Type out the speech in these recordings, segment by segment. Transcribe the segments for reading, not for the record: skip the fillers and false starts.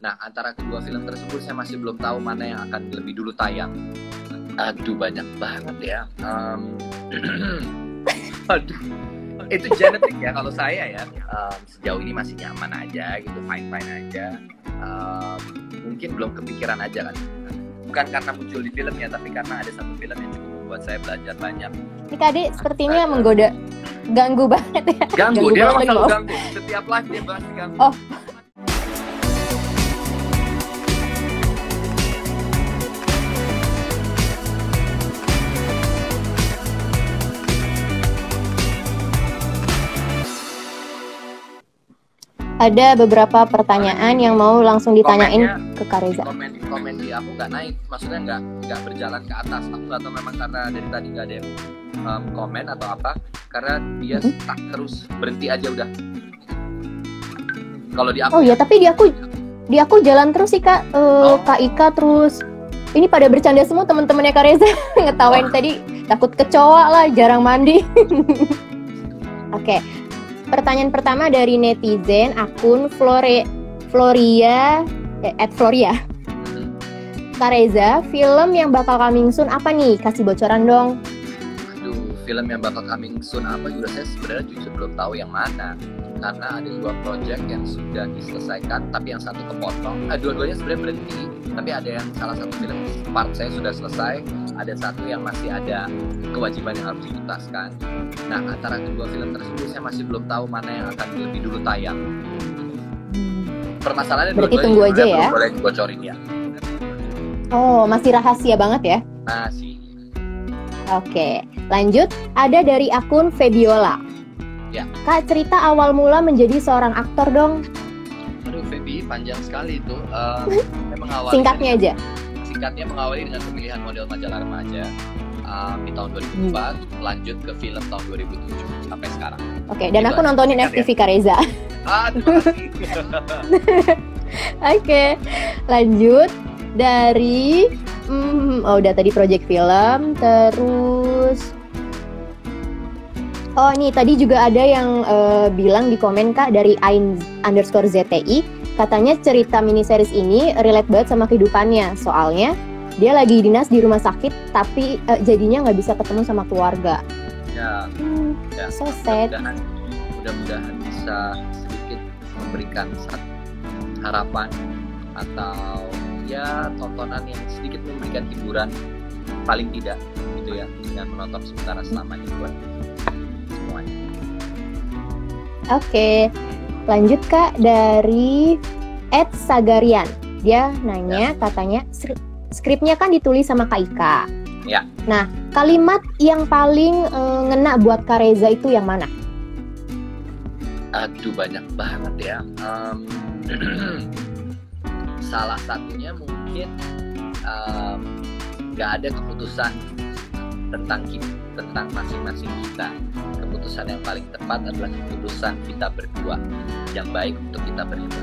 Nah, antara kedua film tersebut saya masih belum tahu mana yang akan lebih dulu tayang. Aduh, banyak banget ya. Aduh, itu genetik ya. Kalau saya ya, sejauh ini masih nyaman aja gitu, fine-fine aja. Mungkin belum kepikiran aja kan. Bukan karena muncul di filmnya, tapi karena ada satu film yang cukup membuat saya belajar banyak. Ini tadi sepertinya menggoda, ganggu banget ya. Ganggu, dia memang selalu ganggu. Setiap live dia pasti ganggu. Oh. Ada beberapa pertanyaan yang mau langsung ditanyain ke Kareza. Komen di aku nggak naik, maksudnya nggak berjalan ke atas aku, atau memang karena dari tadi nggak ada yang komen atau apa, karena dia stuck terus, berhenti aja udah. Kalau di aku. Oh ya, tapi di aku jalan terus sih Kak, Kak Ika terus. Ini pada bercanda semua teman-temannya Kareza, ngetawain tadi takut kecoa lah, jarang mandi. Oke. Pertanyaan pertama dari netizen akun @Floria. Kareza, film yang bakal coming soon apa nih? Kasih bocoran dong. Aduh, film yang bakal coming soon apa juga saya sebenarnya jujur belum tahu yang mana. Karena ada dua project yang sudah diselesaikan, tapi yang satu kepotong. Dua-duanya sebenarnya berhenti, tapi ada yang salah satu film part saya sudah selesai, ada satu yang masih ada kewajiban yang harus dituntaskan. Nah, antara kedua film tersebut saya masih belum tahu mana yang akan lebih dulu tayang. Permasalahannya dua-duanya aja ya. Belum boleh bocorin ya. Oh, masih rahasia banget ya? Masih. Oke, lanjut. Ada dari akun Febiola. Ya. Kak, cerita awal mula menjadi seorang aktor dong. Aduh, Febi, panjang sekali itu. Singkatnya aja. Singkatnya mengawali dengan pemilihan model majalah remaja di tahun 2004, lanjut ke film tahun 2007 sampai sekarang. Oke, dan aku nontonin FTV Kareza. Aduh. Oke, lanjut dari udah tadi project film, terus oh nih tadi juga ada yang bilang di komen Kak dari Ain_ZTI, katanya cerita miniseries ini relate banget sama kehidupannya, soalnya dia lagi dinas di rumah sakit tapi jadinya nggak bisa ketemu sama keluarga. Ya, ya. So sad. Mudah-mudahan bisa sedikit memberikan harapan atau ya tontonan yang sedikit memberikan hiburan paling tidak gitu ya, dengan menonton sementara selamanya buat. Oke, lanjut Kak dari @Sagarian. Dia nanya, katanya skripnya kan ditulis sama Kak Ika. Ya. Nah, kalimat yang paling ngena buat Kareza itu yang mana? Aduh, banyak banget ya. Salah satunya mungkin nggak ada keputusan tentang masing-masing kita. Keputusan yang paling tepat adalah keputusan kita berdua yang baik untuk kita berdua.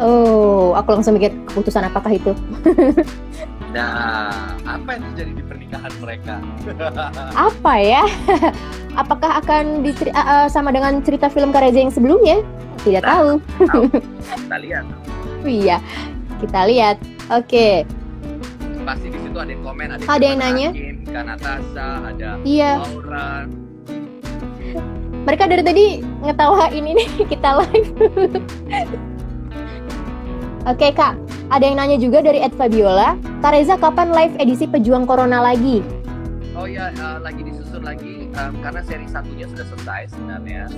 Oh, aku langsung mikir keputusan apakah itu? Nah, apa yang terjadi di pernikahan mereka? Apa ya? Apakah akan sama dengan cerita film Kareza yang sebelumnya? Tidak tahu. Kita lihat. Iya, kita lihat. Oke. Pasti di situ ada yang komen, ada yang nanya. Ada Natasha, ada Laura. Mereka dari tadi ngetawain ini kita live. Oke Kak, ada yang nanya juga dari @Fabiola. Kareza, kapan live edisi Pejuang Corona lagi? Oh ya, lagi disusun lagi karena seri satunya sudah selesai sebenarnya.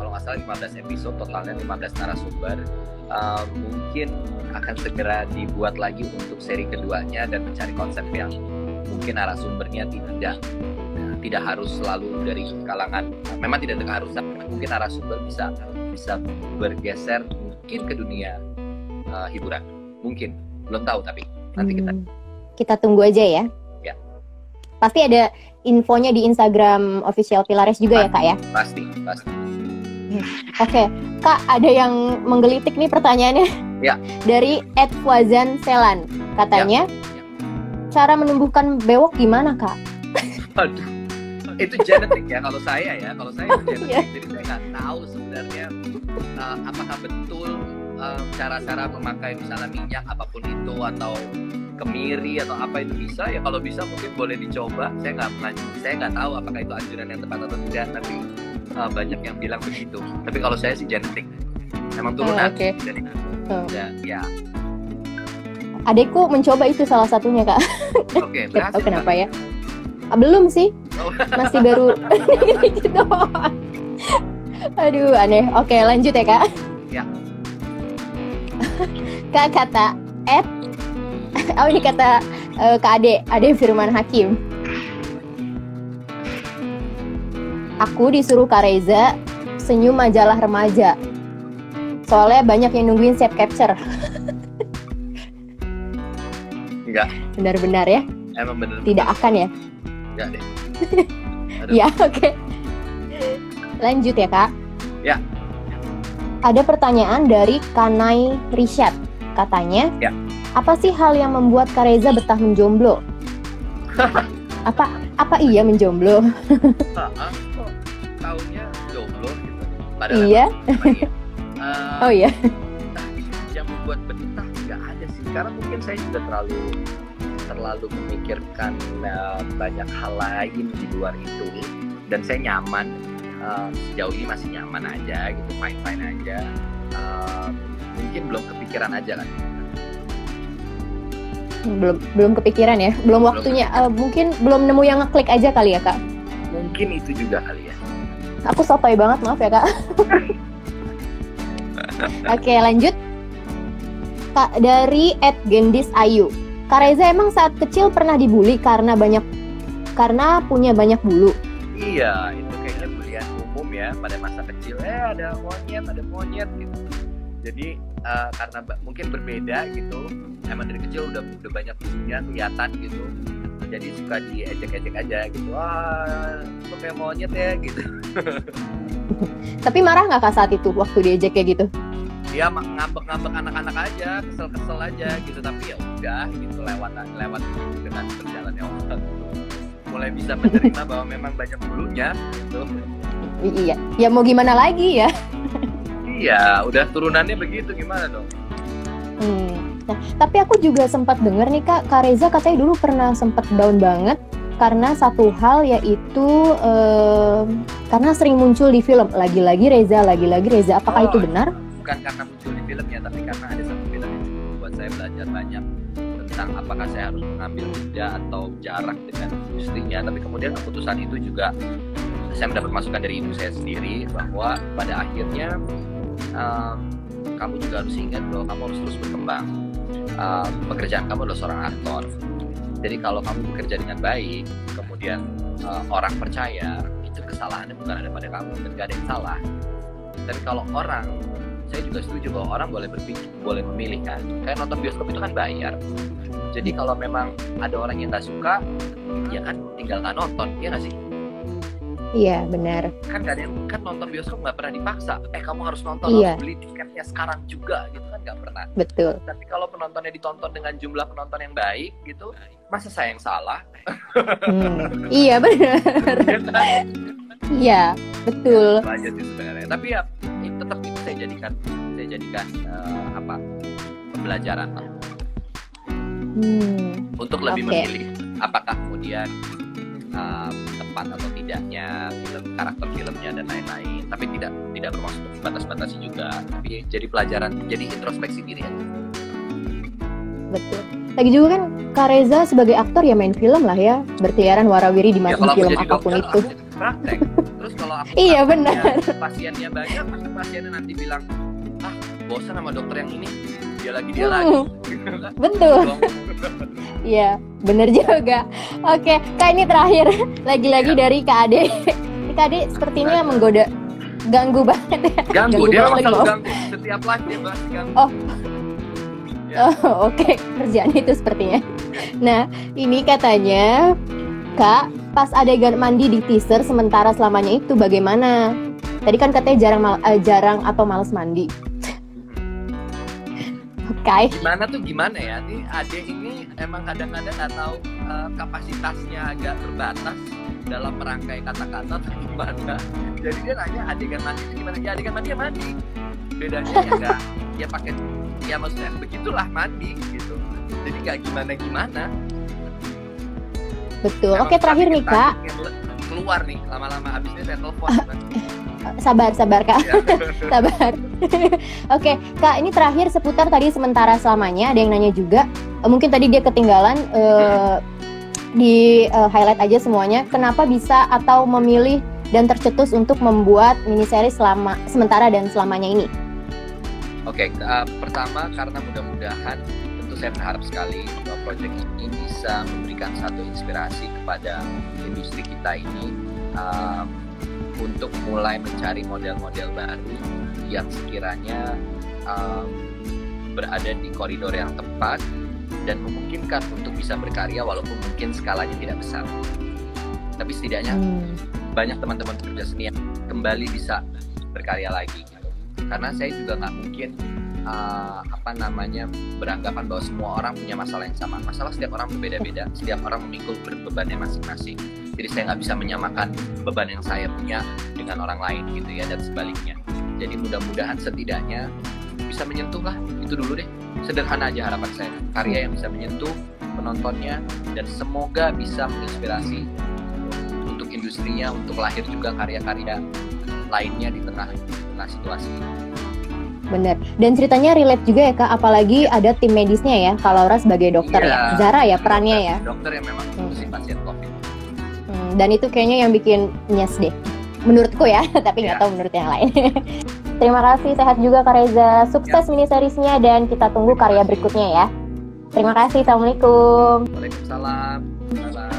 Kalau nggak salah 15 episode totalnya, 15 narasumber. Mungkin akan segera dibuat lagi untuk seri keduanya dan mencari konsep yang mungkin narasumbernya tidak harus selalu dari kalangan, memang tidak ada keharusan, mungkin narasumber bisa bergeser mungkin ke dunia hiburan, mungkin belum tahu, tapi nanti kita tunggu aja ya. Ya, pasti ada infonya di Instagram official Pilaris juga ya Kak ya. Pasti. Oke, Kak, ada yang menggelitik nih pertanyaannya. Ya. Dari @Wazan Selan, katanya cara menumbuhkan bewok gimana Kak? Aduh, itu genetik ya. Kalau saya itu genetik. Jadi saya nggak tahu sebenarnya apakah betul cara-cara memakai misalnya minyak apapun itu atau kemiri atau apa itu bisa ya, kalau bisa mungkin boleh dicoba. Saya nggak tahu apakah itu anjuran yang tepat atau tidak, tapi banyak yang bilang begitu. Tapi kalau saya sih genetik, emang turunan. Okay. Jadi ya. Adekku mencoba itu salah satunya, Kak. Oke, berhasil. Tahu kenapa ya? Belum sih, masih baru. Gitu. Aduh, aneh. Oke, lanjut ya, Kak. Ya. Kak, kata Ed. Oh, ini kata Kak Ade Firman Hakim. Aku disuruh Kak Reza senyum majalah remaja. Soalnya banyak yang nungguin set capture. Enggak. Benar-benar ya? Emang benar. Tidak akan ya? Enggak deh. Ya, oke. Lanjut ya, Kak. Ya. Ada pertanyaan dari Kanai Rishad. Katanya, ya. Apa sih hal yang membuat Kareza betah menjomblo? Apa iya menjomblo? Kok tahunnya jomblo gitu. Padahal iya. Oh iya. Yang membuat betah nggak ada sih. Karena mungkin saya juga terlalu memikirkan banyak hal lain di luar itu. Dan saya nyaman. Sejauh ini masih nyaman aja gitu, fine-fine aja. Mungkin belum kepikiran aja kan. Belum kepikiran ya, belum waktunya, mungkin belum nemu yang ngeklik aja kali ya, Kak. Mungkin itu juga kali ya. Aku sotoy banget, maaf ya, Kak. Oke, lanjut. Kak, dari @gendisayu. Kak Reza emang saat kecil pernah dibully karena punya banyak bulu. Iya, itu kayaknya bulian umum ya pada masa kecil. Ada monyet gitu. Jadi karena mungkin berbeda gitu, emang dari kecil udah banyak bulunya kelihatan gitu, jadi suka diejek-ejek aja gitu, wah lo kayak monyet ya gitu. Tapi marah nggak Kak saat itu waktu diejek kayak gitu? Dia ngambek-ngambek anak-anak aja, kesel-kesel aja gitu, tapi ya udah gitu lewat dengan berjalannya waktu, mulai bisa menerima bahwa memang banyak bulunya gitu. Iya, ya mau gimana lagi ya? Iya, udah turunannya begitu, gimana dong? Nah, tapi aku juga sempat dengar nih Kak Reza katanya dulu pernah sempat down banget karena satu hal, yaitu karena sering muncul di film. Lagi-lagi Reza, apakah itu benar? Bukan karena muncul di filmnya, tapi karena ada satu film yang cukup buat saya belajar banyak tentang apakah saya harus mengambil jeda atau jarak dengan istrinya. Tapi kemudian keputusan itu juga saya mendapat masukan dari ibu saya sendiri bahwa pada akhirnya kamu juga harus ingat bahwa kamu harus terus berkembang. Pekerjaan kamu adalah seorang aktor, jadi kalau kamu bekerja dengan baik kemudian orang percaya, itu kesalahannya bukan ada pada kamu dan gak ada yang salah. Dan kalau orang, saya juga setuju bahwa orang boleh memilih kan, kayak nonton bioskop itu kan bayar. Jadi kalau memang ada orang yang gak suka, ya kan tinggalkan nonton, ya gak sih? Iya, benar. Kan gak ada yang, kan nonton bioskop nggak pernah dipaksa. Kamu harus nonton, iya. Harus beli tiketnya sekarang juga, gitu kan nggak pernah. Betul. Tapi kalau penontonnya ditonton dengan jumlah penonton yang baik, gitu, masa saya yang salah? Iya, benar. Iya, betul. Aja sih sebenarnya. Tapi ya, tetap itu saya jadikan pembelajaran lah. Untuk lebih memilih apakah kemudian tepat atau tidaknya karakter filmnya dan lain-lain, tapi tidak bermaksud batas-batasi juga, tapi jadi pelajaran, jadi introspeksi diri aja. Betul. Lagi juga kan Kak Reza sebagai aktor ya main film lah ya, berkeliaran warawiri di mana ya, film apapun dokter, itu. Praktek. Terus kalau aku iya benar. Pasiennya banyak, pasiennya nanti bilang bosan sama dokter yang ini, dia lagi. Betul. Iya, bener juga. Oke, Kak, ini terakhir. Lagi-lagi dari Kak Ade. Kak Ade sepertinya menggoda, ganggu banget ya. Ganggu, dia memang selalu ganggu. Setiap live dia bahas ganggu. Oke. Kerjaan itu sepertinya. Nah, ini katanya, Kak, pas adegan mandi di teaser sementara selamanya itu bagaimana? Tadi kan katanya jarang atau malas mandi. Okay. Gimana ya, ini Ade ini emang kadang-kadang nggak tahu kapasitasnya agak terbatas dalam merangkai kata-kata atau gimana. Jadi dia nanya adegan mandi itu gimana, ya adegan mandi ya mandi. Bedanya ya dia pakai, ya maksudnya begitulah mandi gitu. Jadi gak gimana-gimana. Betul. Memang oke, terakhir nih Kak. Keluar nih lama-lama, abis ini saya telepon. Sabar Kak. Sabar. Oke, Kak, ini terakhir seputar tadi sementara selamanya. Ada yang nanya juga, mungkin tadi dia ketinggalan, di highlight aja semuanya. Kenapa bisa atau memilih dan tercetus untuk membuat miniseri sementara dan selamanya ini? Oke, pertama karena mudah-mudahan, tentu saya berharap sekali bahwa proyek ini bisa memberikan satu inspirasi kepada industri kita ini untuk mulai mencari model-model baru yang sekiranya berada di koridor yang tepat dan memungkinkan untuk bisa berkarya walaupun mungkin skalanya tidak besar. Tapi setidaknya banyak teman-teman pekerja seni yang kembali bisa berkarya lagi. Karena saya juga nggak mungkin beranggapan bahwa semua orang punya masalah yang sama. Masalah setiap orang berbeda-beda, setiap orang memikul bebannya masing-masing. Jadi saya nggak bisa menyamakan beban yang saya punya dengan orang lain gitu ya, dan sebaliknya. Jadi mudah-mudahan setidaknya bisa menyentuh lah, itu dulu deh. Sederhana aja harapan saya, karya yang bisa menyentuh penontonnya dan semoga bisa menginspirasi untuk industrinya, untuk lahir juga karya-karya lainnya di tengah situasi ini. Bener, dan ceritanya relate juga ya Kak, apalagi ada tim medisnya ya, Kak Laura sebagai dokter ya, Zara ya perannya ya. Dokter yang memang mengurusi pasien COVID. Dan itu kayaknya yang bikin nyes deh, menurutku ya, tapi nggak tahu menurut yang lain. Terima kasih, sehat juga Kak Reza, sukses miniseriesnya dan kita tunggu karya berikutnya ya. Terima kasih, Assalamualaikum. Waalaikumsalam. Bye-bye.